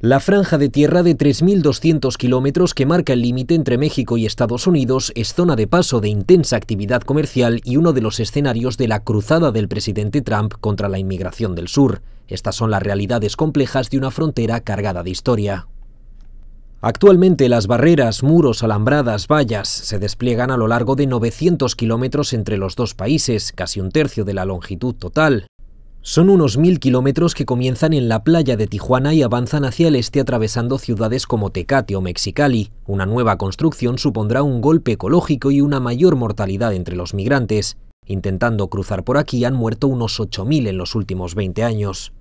La franja de tierra de 3.200 kilómetros que marca el límite entre México y Estados Unidos es zona de paso de intensa actividad comercial y uno de los escenarios de la cruzada del presidente Trump contra la inmigración del sur. Estas son las realidades complejas de una frontera cargada de historia. Actualmente las barreras, muros, alambradas, vallas se despliegan a lo largo de 900 kilómetros entre los dos países, casi un tercio de la longitud total. Son unos 1.000 kilómetros que comienzan en la playa de Tijuana y avanzan hacia el este atravesando ciudades como Tecate o Mexicali. Una nueva construcción supondrá un golpe ecológico y una mayor mortalidad entre los migrantes. Intentando cruzar por aquí han muerto unos 8.000 en los últimos 20 años.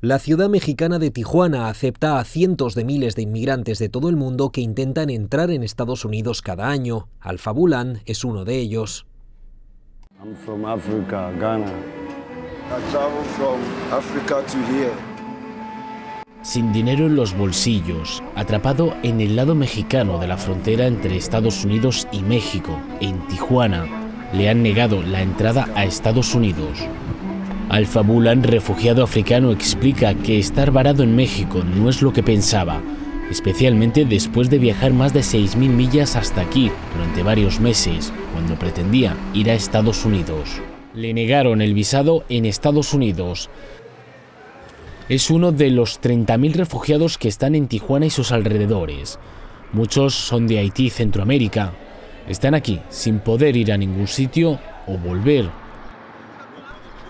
La ciudad mexicana de Tijuana acepta a cientos de miles de inmigrantes de todo el mundo que intentan entrar en Estados Unidos cada año. Alfa Bulán es uno de ellos. I'm from Africa, Ghana. Sin dinero en los bolsillos, atrapado en el lado mexicano de la frontera entre Estados Unidos y México, en Tijuana, le han negado la entrada a Estados Unidos. Alfa Bulán, refugiado africano, explica que estar varado en México no es lo que pensaba, especialmente después de viajar más de 6.000 millas hasta aquí durante varios meses, cuando pretendía ir a Estados Unidos. Le negaron el visado en Estados Unidos. Es uno de los 30.000 refugiados que están en Tijuana y sus alrededores. Muchos son de Haití y Centroamérica. Están aquí sin poder ir a ningún sitio o volver.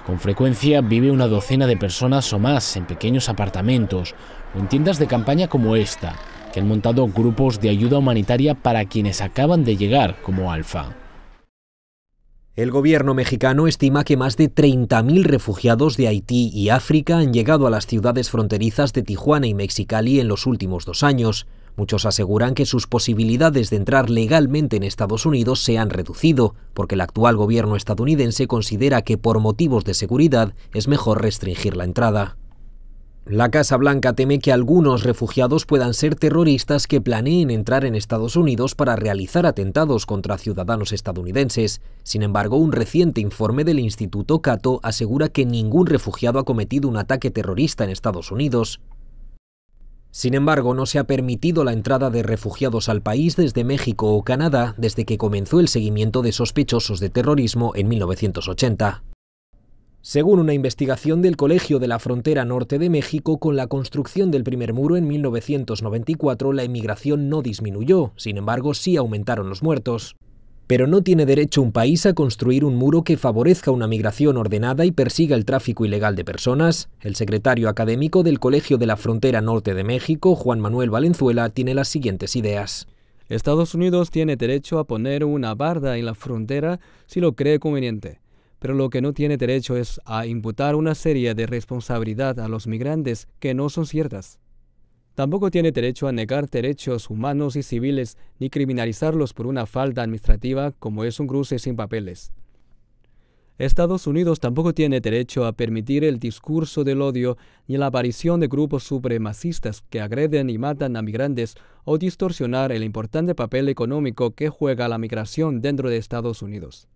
Con frecuencia vive una docena de personas o más en pequeños apartamentos o en tiendas de campaña como esta, que han montado grupos de ayuda humanitaria para quienes acaban de llegar como Alfa. El gobierno mexicano estima que más de 30.000 refugiados de Haití y África han llegado a las ciudades fronterizas de Tijuana y Mexicali en los últimos 2 años. Muchos aseguran que sus posibilidades de entrar legalmente en Estados Unidos se han reducido, porque el actual gobierno estadounidense considera que por motivos de seguridad es mejor restringir la entrada. La Casa Blanca teme que algunos refugiados puedan ser terroristas que planeen entrar en Estados Unidos para realizar atentados contra ciudadanos estadounidenses. Sin embargo, un reciente informe del Instituto Cato asegura que ningún refugiado ha cometido un ataque terrorista en Estados Unidos. Sin embargo, no se ha permitido la entrada de refugiados al país desde México o Canadá desde que comenzó el seguimiento de sospechosos de terrorismo en 1980. Según una investigación del Colegio de la Frontera Norte de México, con la construcción del primer muro en 1994, la inmigración no disminuyó, sin embargo, sí aumentaron los muertos. Pero no tiene derecho un país a construir un muro que favorezca una migración ordenada y persiga el tráfico ilegal de personas. El secretario académico del Colegio de la Frontera Norte de México, Juan Manuel Valenzuela, tiene las siguientes ideas. Estados Unidos tiene derecho a poner una barda en la frontera si lo cree conveniente. Pero lo que no tiene derecho es a imputar una serie de responsabilidad a los migrantes que no son ciertas. Tampoco tiene derecho a negar derechos humanos y civiles ni criminalizarlos por una falta administrativa como es un cruce sin papeles. Estados Unidos tampoco tiene derecho a permitir el discurso del odio ni la aparición de grupos supremacistas que agreden y matan a migrantes o distorsionar el importante papel económico que juega la migración dentro de Estados Unidos.